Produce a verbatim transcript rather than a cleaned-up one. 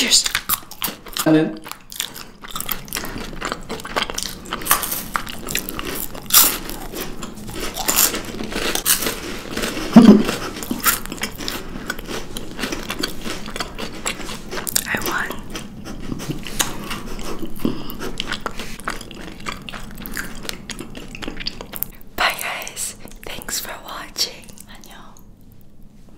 Cheers. And then